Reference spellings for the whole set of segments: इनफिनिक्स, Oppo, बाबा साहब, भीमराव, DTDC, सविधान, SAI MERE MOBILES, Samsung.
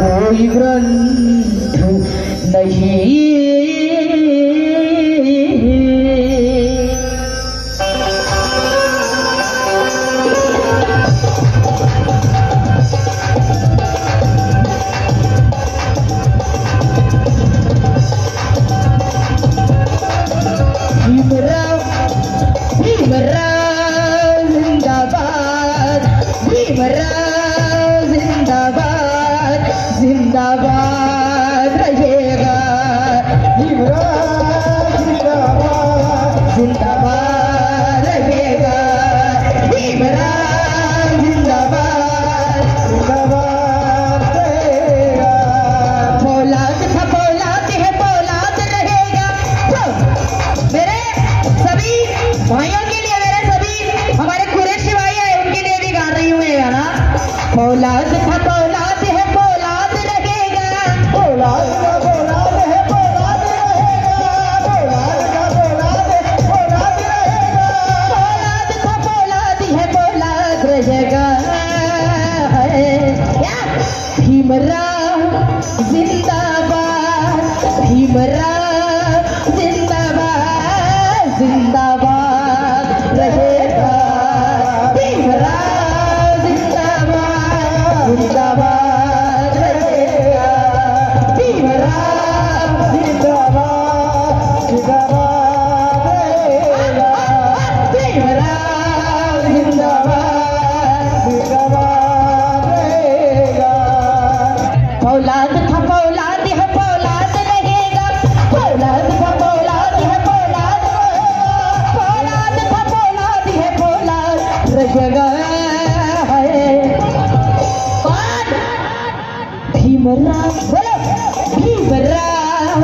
कोई ग्रंथ नहीं। भीमराव भीमराव जिंदाबाद, भीमराव जिंदाबाद रहेगा, भीमराव जिंदाबाद, जिंदाबाद रहेगा, भीमराव जिंदाबाद, जिंदाबाद रहेगा। फौलाद था फौलाद है, फौलाद रहेगा। तो मेरे सभी भाइयों के लिए, मेरे सभी हमारे कुरैशी भाई है उनके लिए भी गा रही हूँ ये गाना। फौलाद था फौलाद है, भीमराव जिंदाबाद, भीमराव जिंदाबाद, जिंदाबाद रहेगा, भीमराव जिंदाबाद, जिंदाबाद रहेगा, भीमराव जिंदाबाद, जिंदाबाद रहेगा, भीमराव जिंदाबाद, जिंदाबाद। फौलाद था फौलाद है, फौलाद रहेगा, फौलाद था फौलाद है, फौलाद, फौलाद था फौलाद है, फौलाद रहेगा। भीमराव बोलो, भीमराव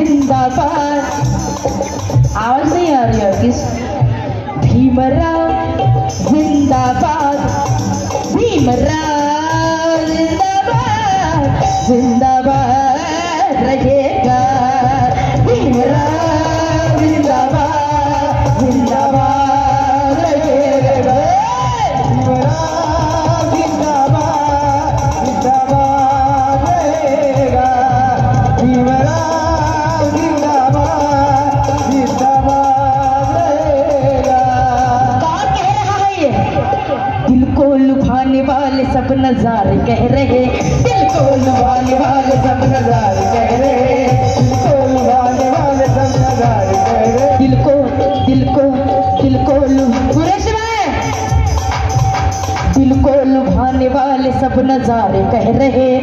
जिंदाबाद। आवाज नहीं आ रही और किस। भीमराव जिंदाबाद, भीमराव जिंदाबाद, जिंदाबाद रहेगा, भीमराव जिंदाबाद, जिंदाबाद रहेगा, भीमराव जिंदाबाद, जिंदाबाद रहेगा, भीमराव जिंदाबाद, जिंदाबाद रहेगा। कौन कह रहा है ये? दिल को लुभाने वाले सब नजारे कह रहे, दिल को लुभाने वाले सब नजारे कह रहे, दिल को लुभाने वाले सब नजारे कह रहे, दिल को दिल को दिल को दिल को लुभाने वाले सब नजारे कह रहे, दिल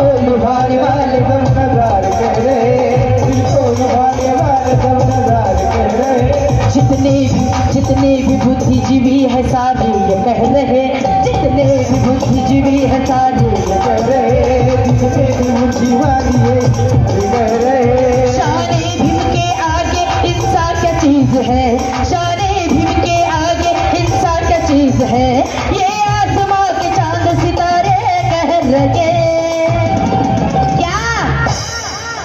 को लुभाने वाले सब नजारे कह रहे, दिल को लुभाने वाले सब नजारे कह रहे। जितने भी बुद्धिजीवी है साधु ये कह रहे, जितने भी बुद्धिजीवी है साधु ये कह रहे, जितने भी बुद्धिवादी है ये कह रहे। शाने भीम के आगे हिंसा क्या चीज है, शाने भीम के आगे हिंसा क्या चीज है, ये आसमां के चांद सितारे कह रहे। क्या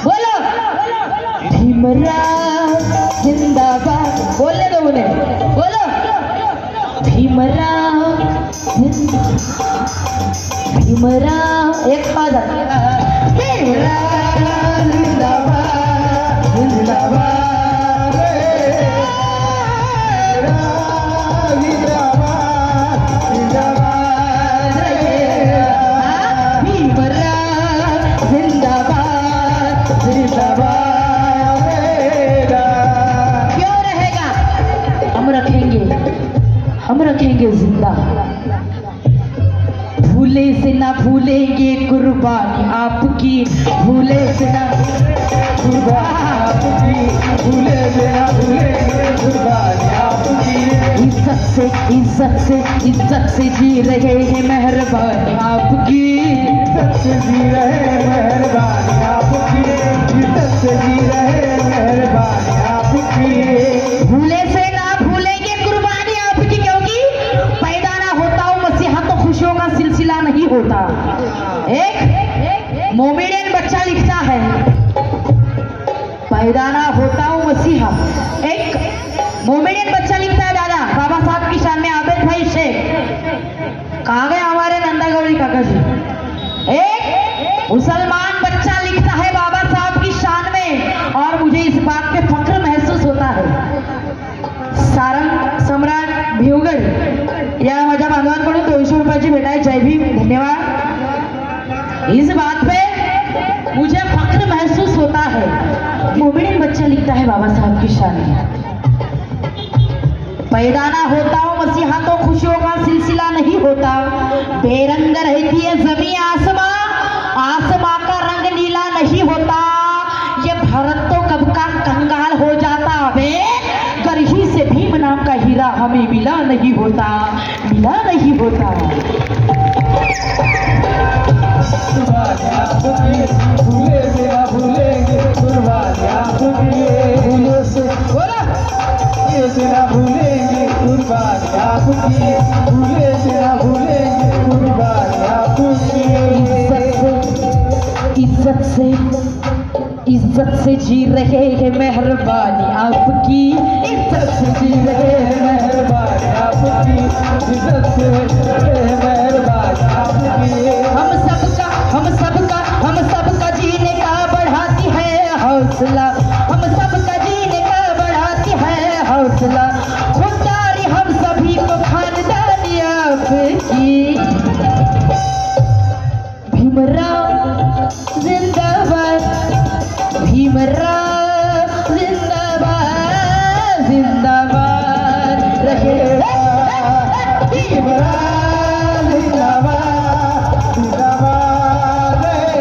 बोलो, भीमराव जिंदाबाद। बोलने दो उन्हें, बोलो भीमराव जिंदाबाद, भीमराव एक पादा, भीमराव जिंदाबाद, जिंदाबाद जिंदाबाद, जिंदाबाद रहेगा, भीमराव जिंदाबाद, जिंदाबाद। हम रखेंगे जिंदा, भूले से ना भूलेंगे कुर्बानी आपकी, भूले से ना कुर्बानी आपकी, भूले से ना भूलेंगे कुर्बानी आपकी। इज्जत से जी रहे हैं मेहरबानी आपकी, इज्जत से जी रहे हैं मेहरबानी आपकी, इज्जत से जी रहे हैं मेहरबानी आपकी। भूले से ना भूलेंगे कुर्बानी आपकी, का सिलसिला नहीं होता। एक मोमिन बच्चा लिखता है, पैदा ना होता हूं मसीहा। एक मोमिन बच्चा लिखता है, दादा बाबा साहब की शान में आबिद भाई शेख कहाँ गए हमारे नंदा गौरी काका जी। एक मुसलमान बच्चा लिखता है बाबा साहब की शान में, और मुझे इस बात पे फख्र महसूस होता है। सारंग सम्राट भिवगड या माझ्या बांधवांकडून 200 रुपयाची भेट आहे। जय भीम, धन्यवाद। इस बात पे मुझे फख्र महसूस होता है। मोमिन बच्चा लिखता है बाबा साहब की शान में, पैदा ना होता हो मसीहा तो खुशियों का सिलसिला नहीं होता। बेरंग रहती है जमी आसमां, आसमां का रंग नीला नहीं होता। ये भारत तो कब का कंगाल हो जाता, वे करही से भीम नाम का हीरा हमें मिला नहीं होता, मिला नहीं होता। से ना भूलेंगे कुर्बान आपकी, भूले से ना भूलेंगे कुर्बान आपकी। इज्जत से जी रहे हैं मेहरबानी आपकी, इज्जत से जी रहे हैं मेहरबानी आपकी, इज्जत से रहे हैं मेहरबानी आपकी। हम सबका जीने का बढ़ाती है हौसला, हम सबका जीने का बढ़ाती है हौसला। खुदारी हम सभी को खानदानी आपकी। भीमराव जिंदाबाद, भीमराव जिंदाबाद, जिंदाबाद रहे भीमराव जिंदाबाद, जिंदाबाद रहे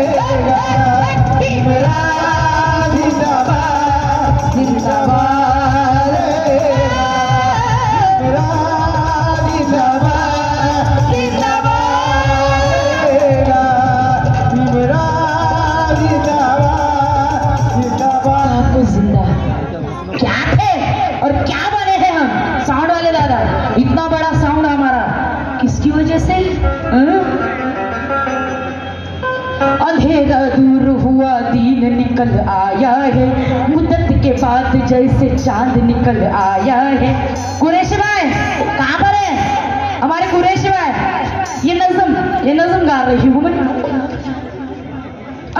भीमराव जिंदाबाद, जिंदाबाद। अंधेरा दूर हुआ दिन निकल आया है, मुद्दत के बाद जैसे चांद निकल आया है। कुरेश भाई कहाँ पर है हमारे कुरेश भाई? ये नज़म गा रही हूँ मैं।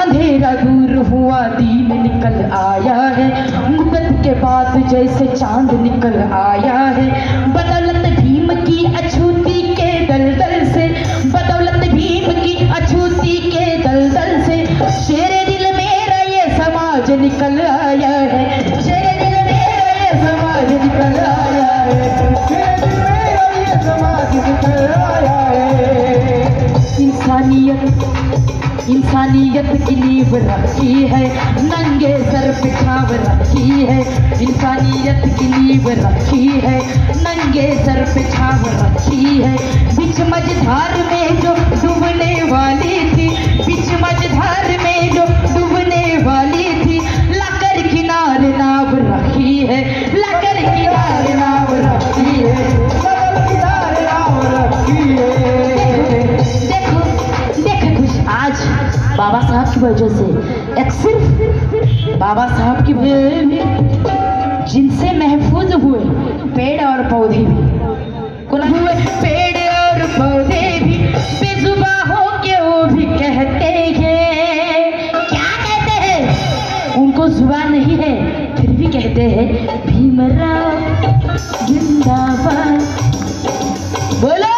अंधेरा दूर हुआ दिन निकल आया है, मुद्दत के बाद जैसे चांद निकल आया है। बदौलत भीम की अछूती के दलदल से, बदौलत भीम की अछूती के दलदल से, शेरे दिल मेरा ये समाज निकल आया है, शेरे दिल मेरा ये समाज निकल आया है, शेरे दिल मेरा ये समाज निकल आया है। इंसानियत की नींव रखी है, नंगे सर पे छाव रखी है, इंसानियत की नींव रखी है, नंगे सर पे छाव रखी है। बीच मझधार में जो डूबने वाली थी, बीच मझधार में जो डूबने वाली थी, लाकर किनारे नाव रखी है, लाकर किनारे नाव रखी है, लाकर किनारे नाव रखी है। आज बाबा साहब की वजह से, एक सिर्फ बाबा साहब की वजह से, जिनसे महफूज हुए पेड़ और पौधे भी, हुए पेड़ और पौधे भी, बेजुबा हो के वो भी कहते हैं। क्या कहते हैं? उनको जुबान नहीं है फिर भी कहते हैं भीमराव जिंदाबाद। बोलो,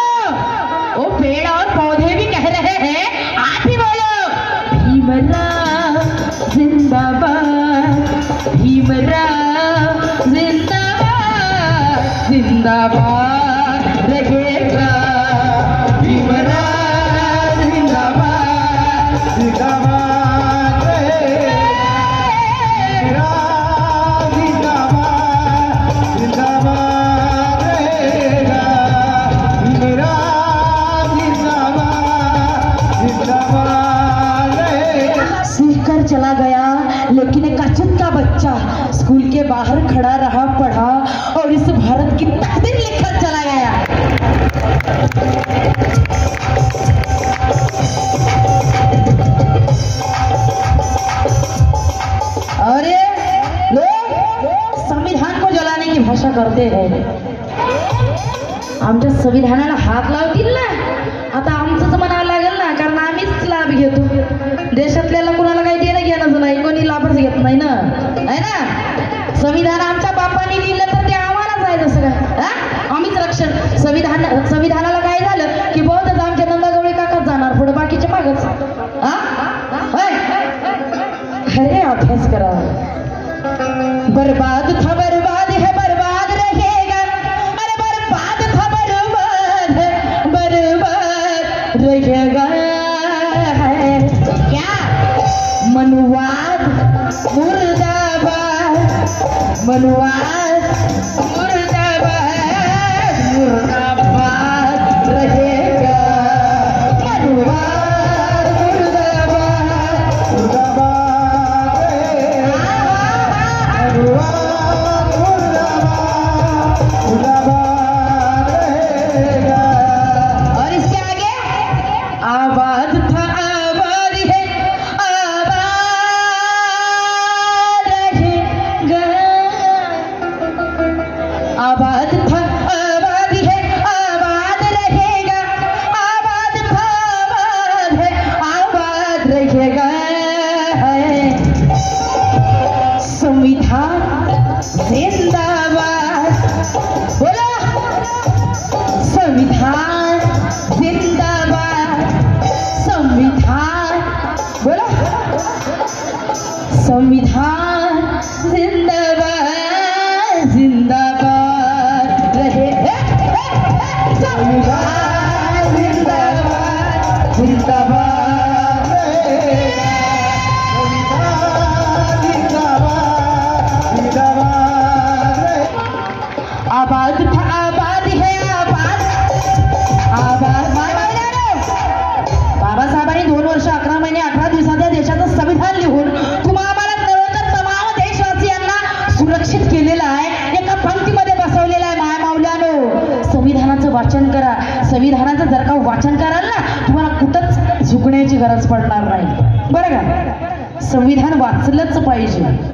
वो पेड़ और पौधे भी कह रहे हैं, आप ही बोलो भीमराव जिंदाबाद, भीमराव जिंदाबाद, जिंदाबाद रहेगा भीमराव जिंदाबाद, जिंदाबाद रहेगा भीमराव जिंदाबाद, जिंदाबाद रहेगा भीमराव। सीख कर चला गया, लेकिन एक अचूक का बच्चा स्कूल के बाहर खड़ा रहा, पढ़ा और इस भारत की तकदीर लिखकर चला गया। अरे लोग संविधान को जलाने की भाषा करते हैं। आमच्या संविधानाला हात लावतील ना, आता आमचं म्हणायला लागेल ना, कारण आम्हीच लाभ घेतो। देशातल्याला कुणाला काही देणं घेणंच नाही, कोणी लाभच घेत नाही ना, है ना. संविधान आमच्या बापाने लिहिलं तर ते आम्हालाच आहे जसं काय, आम्हीच रक्षण. संविधानाला काय झालं की बहुतच आमच्या नंदागवळी काकाच जाणार पुढे, बाकीचे मागच. अरे अभ्यास करा. बर्बाद था बर्बाद है, बर्बाद रहेगा. अरे बर्बाद था बर्बाद है, बर्बाद रहेगा. क्या मनुवाद मुर्दाबाद, मनुवाद मुर्दाबाद, मुर्दाबाद रहेगा. मनुवाद मुर्दाबाद, मुर्दाबाद. संविधानाचं जर का वाचन कराल ना तुम्हाला कुठंच झुकण्याची गरज पडणार नाही, बरं का. संविधान वाचलंच पाहिजे.